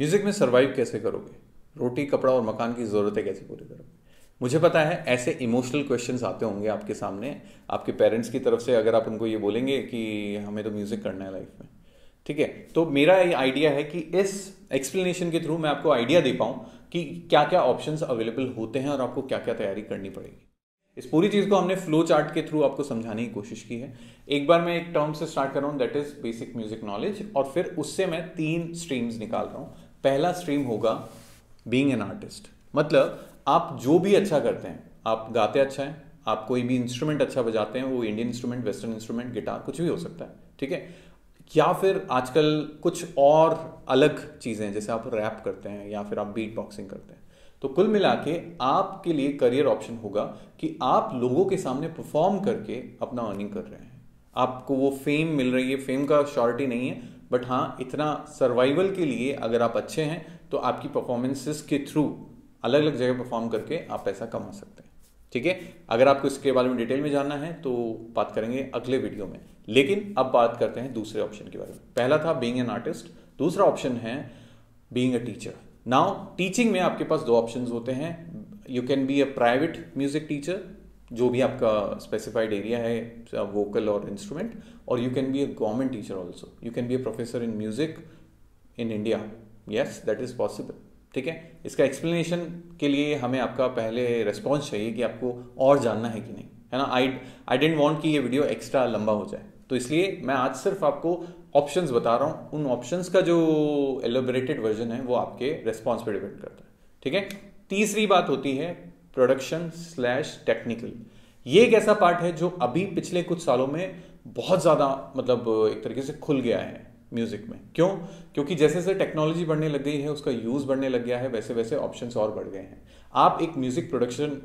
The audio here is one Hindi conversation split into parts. म्यूजिक में सर्वाइव कैसे करोगे, रोटी कपड़ा और मकान की ज़रूरतें कैसे पूरी करोगे। मुझे पता है ऐसे इमोशनल क्वेश्चंस आते होंगे आपके सामने आपके पेरेंट्स की तरफ से अगर आप उनको ये बोलेंगे कि हमें तो म्यूज़िक करना है लाइफ में, ठीक है। तो मेरा ये आइडिया है कि इस एक्सप्लेनेशन के थ्रू मैं आपको आइडिया दे पाऊँ कि क्या क्या ऑप्शंस अवेलेबल होते हैं और आपको क्या क्या तैयारी करनी पड़ेगी। इस पूरी चीज़ को हमने फ्लो चार्ट के थ्रू आपको समझाने की कोशिश की है। एक बार मैं एक टर्म से स्टार्ट कर रहा हूँ, that is basic music knowledge, और फिर उससे मैं 3 स्ट्रीम्स निकाल रहा हूँ। पहला स्ट्रीम होगा बीइंग एन आर्टिस्ट, मतलब आप जो भी अच्छा करते हैं, आप गाते अच्छा हैं, आप कोई भी इंस्ट्रूमेंट अच्छा बजाते हैं, वो Indian instrument, western instrument, guitar, कुछ भी हो सकता है, ठीक है। या फिर आजकल कुछ और अलग चीज़ें जैसे आप रैप करते हैं या फिर आप बीट बॉक्सिंग करते हैं। तो कुल मिला के आपके लिए करियर ऑप्शन होगा कि आप लोगों के सामने परफॉर्म करके अपना अर्निंग कर रहे हैं, आपको वो फेम मिल रही है। फेम का श्योरिटी नहीं है, बट हाँ इतना सर्वाइवल के लिए अगर आप अच्छे हैं तो आपकी परफॉर्मेंसेस के थ्रू अलग अलग जगह परफॉर्म करके आप पैसा कमा सकते हैं, ठीक है। अगर आपको इसके बारे में डिटेल में जानना है तो बात करेंगे अगले वीडियो में। लेकिन अब बात करते हैं दूसरे ऑप्शन के बारे में। पहला था बीइंग एन आर्टिस्ट, दूसरा ऑप्शन है being a teacher. Now teaching में आपके पास 2 ऑप्शंस होते हैं। You can be a private music teacher, जो भी आपका स्पेसिफाइड एरिया है वोकल और इंस्ट्रूमेंट, और you can be a government teacher also. You can be a professor in music in India, yes that is possible, ठीक है। इसका एक्सप्लेनेशन के लिए हमें आपका पहले रिस्पॉन्स चाहिए कि आपको और जानना है कि नहीं, है ना। आई डेंट वॉन्ट कि ये वीडियो एक्स्ट्रा लंबा हो जाए, तो इसलिए मैं आज सिर्फ आपको ऑप्शंस बता रहा हूँ। उन ऑप्शंस का जो एलिबरेटेड वर्जन है वो आपके रिस्पॉन्स पे डिपेंड करता है, ठीक है। तीसरी बात होती है प्रोडक्शन / टेक्निकल। ये एक ऐसा पार्ट है जो अभी पिछले कुछ सालों में बहुत ज़्यादा मतलब एक तरीके से खुल गया है म्यूजिक में। क्यों? क्योंकि जैसे जैसे टेक्नोलॉजी बढ़ने लग गई है, उसका यूज़ बढ़ने लग गया है, वैसे वैसे ऑप्शंस और बढ़ गए हैं। आप एक म्यूज़िक प्रोडक्शन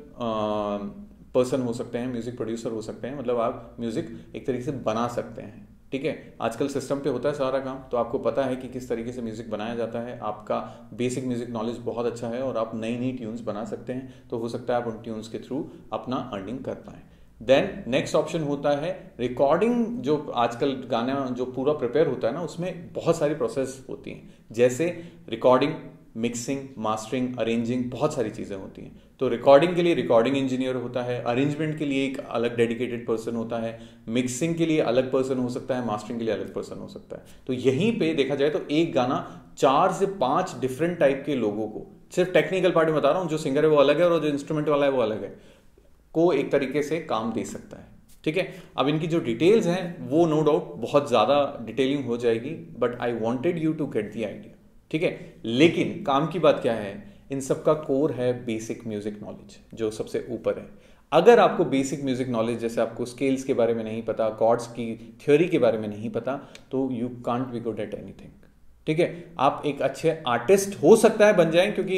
पर्सन हो सकते हैं, म्यूज़िक प्रोड्यूसर हो सकते हैं, मतलब आप म्यूज़िक एक तरीके से बना सकते हैं, ठीक है। आजकल सिस्टम पे होता है सारा काम, तो आपको पता है कि किस तरीके से म्यूज़िक बनाया जाता है। आपका बेसिक म्यूज़िक नॉलेज बहुत अच्छा है और आप नई नई ट्यून्स बना सकते हैं, तो हो सकता है आप उन ट्यून्स के थ्रू अपना अर्निंग कर पाएँ। देन नेक्स्ट ऑप्शन होता है रिकॉर्डिंग। जो आजकल गाना जो पूरा प्रिपेयर होता है ना, उसमें बहुत सारी प्रोसेस होती हैं, जैसे रिकॉर्डिंग, मिक्सिंग, मास्टरिंग, अरेंजिंग, बहुत सारी चीज़ें होती हैं। तो रिकॉर्डिंग के लिए रिकॉर्डिंग इंजीनियर होता है, अरेंजमेंट के लिए एक अलग डेडिकेटेड पर्सन होता है, मिक्सिंग के लिए अलग पर्सन हो सकता है, मास्टरिंग के लिए अलग पर्सन हो सकता है। तो यहीं पे देखा जाए तो एक गाना 4 से 5 डिफरेंट टाइप के लोगों को, सिर्फ टेक्निकल पार्ट में बता रहा हूँ, जो सिंगर है वो अलग है और जो इंस्ट्रूमेंट वाला है वो अलग है, को एक तरीके से काम दे सकता है, ठीक है। अब इनकी जो डिटेल्स हैं वो नो डाउट बहुत ज़्यादा डिटेलिंग हो जाएगी, but I wanted you to get the idea, ठीक है। लेकिन काम की बात क्या है, इन सब का कोर है बेसिक म्यूजिक नॉलेज, जो सबसे ऊपर है। अगर आपको बेसिक म्यूजिक नॉलेज, जैसे आपको स्केल्स के बारे में नहीं पता, कॉर्ड्स की थ्योरी के बारे में नहीं पता, तो you can't be good at anything, ठीक है। आप एक अच्छे आर्टिस्ट हो सकता है बन जाएं, क्योंकि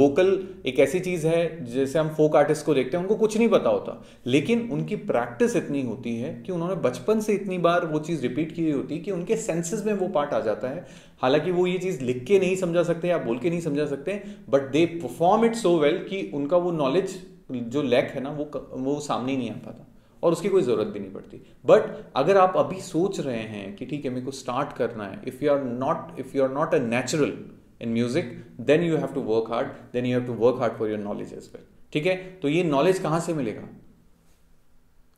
वोकल एक ऐसी चीज़ है, जैसे हम फोक आर्टिस्ट को देखते हैं, उनको कुछ नहीं पता होता, लेकिन उनकी प्रैक्टिस इतनी होती है कि उन्होंने बचपन से इतनी बार वो चीज़ रिपीट की होती है कि उनके सेंसेस में वो पार्ट आ जाता है। हालांकि वो ये चीज़ लिख के नहीं समझा सकते या बोल के नहीं समझा सकते, but they perform it so well कि उनका वो नॉलेज जो लैक है ना, वो सामने नहीं आ पाता और उसकी कोई ज़रूरत भी नहीं पड़ती। बट अगर आप अभी सोच रहे हैं कि ठीक है मेरे को स्टार्ट करना है, if you are not a natural in music, then you have to work hard, then you have to work hard for your knowledge as well, ठीक है। तो ये नॉलेज कहाँ से मिलेगा?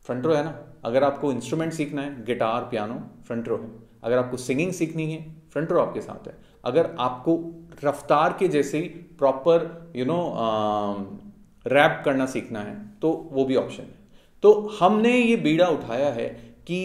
फ्रंट रो है ना। अगर आपको इंस्ट्रूमेंट सीखना है, गिटार, पियानो, फ्रंट रो है। अगर आपको सिंगिंग सीखनी है, फ्रंट रो आपके साथ है। अगर आपको रफ्तार के जैसे प्रॉपर रैप करना सीखना है तो वो भी ऑप्शन है। तो हमने ये बीड़ा उठाया है कि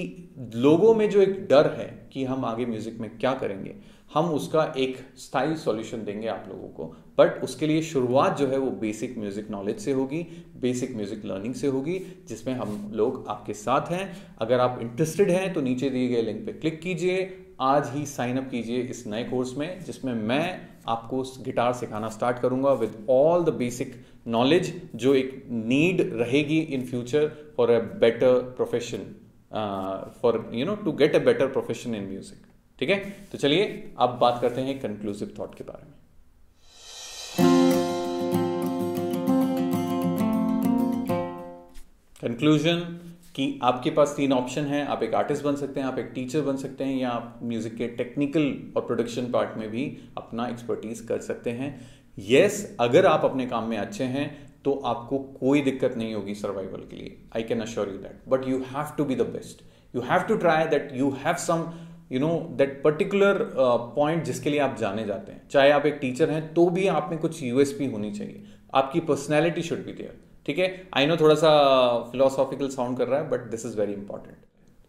लोगों में जो एक डर है कि हम आगे म्यूज़िक में क्या करेंगे, हम उसका एक स्थायी सॉल्यूशन देंगे आप लोगों को। बट उसके लिए शुरुआत जो है वो बेसिक म्यूज़िक नॉलेज से होगी, बेसिक म्यूज़िक लर्निंग से होगी, जिसमें हम लोग आपके साथ हैं। अगर आप इंटरेस्टेड हैं तो नीचे दिए गए लिंक पर क्लिक कीजिए, आज ही साइन अप कीजिए इस नए कोर्स में, जिसमें मैं आपको गिटार सिखाना स्टार्ट करूंगा with all the basic knowledge जो एक नीड रहेगी in future for a better profession, to get a better profession in music, ठीक है। तो चलिए अब बात करते हैं कंक्लूसिव थॉट के बारे में। कंक्लूजन कि आपके पास तीन ऑप्शन हैं, आप एक आर्टिस्ट बन सकते हैं, आप एक टीचर बन सकते हैं, या आप म्यूज़िक के टेक्निकल और प्रोडक्शन पार्ट में भी अपना एक्सपर्टीज़ कर सकते हैं। यस, अगर आप अपने काम में अच्छे हैं तो आपको कोई दिक्कत नहीं होगी सर्वाइवल के लिए, I can assure you that, but you have to be the best, you have to try that, you have some you know that particular point जिसके लिए आप जाने जाते हैं। चाहे आप एक टीचर हैं तो भी आप में कुछ यूएसपी होनी चाहिए, आपकी पर्सनैलिटी शुड बी देयर, ठीक है। आई नो थोड़ा सा फिलोसॉफिकल साउंड कर रहा है, but this is very important,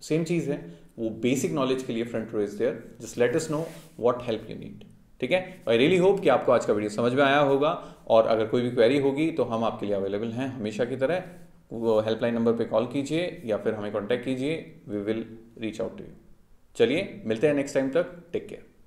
same चीज़ है वो बेसिक नॉलेज के लिए front row is there. Just let us know what help you need, ठीक है। आई रियली होप कि आपको आज का वीडियो समझ में आया होगा, और अगर कोई भी क्वेरी होगी तो हम आपके लिए अवेलेबल हैं हमेशा की तरह। वो हेल्पलाइन नंबर पे कॉल कीजिए या फिर हमें कॉन्टैक्ट कीजिए, we will reach out to you. चलिए मिलते हैं नेक्स्ट टाइम तक, टेक केयर।